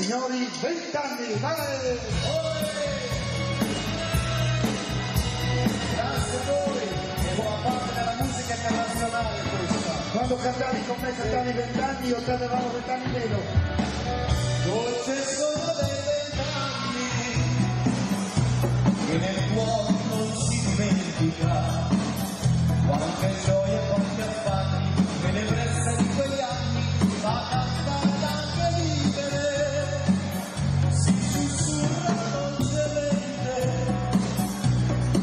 Signori, 20 anni, male! Grazie a voi, e buona parte della musica internazionale questa. Quando cantavi con me cantavi 20 anni, io cantavamo 20 anni meno. Dolce sono dei 20 anni, che nel cuore non si dimentica, quante gioie, quanti affari, benebrezza di quegli anni, ma cantare anche libere, si sussurra dolcemente,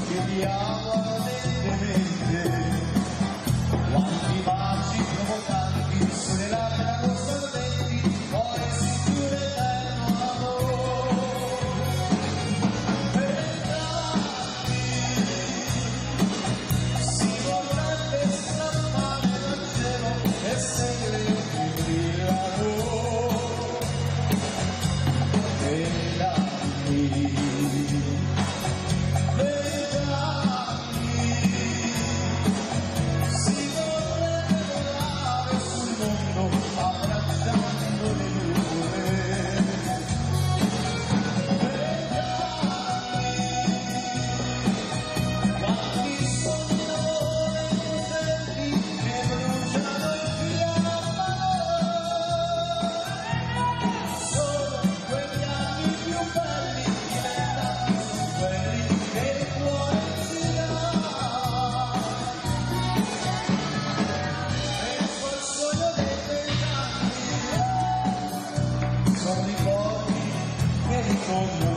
che vi amo ardentemente, quanti baci provocanti, sulle labbra non sorventi, poi si chiude l'eterno amore, vent'anni, si vorrebbe strappare e segreti brillano, vent'anni, si vorrebbe volare sul mondo abbracciando le nuvole, vent'anni, quanti sono i loro incendi che bruciano il fiammare, sono quegli anni più belli, i 20 anni sono quelli che il cuore ti dà. Nel corso dei 20 anni sono ricordi che ritornano.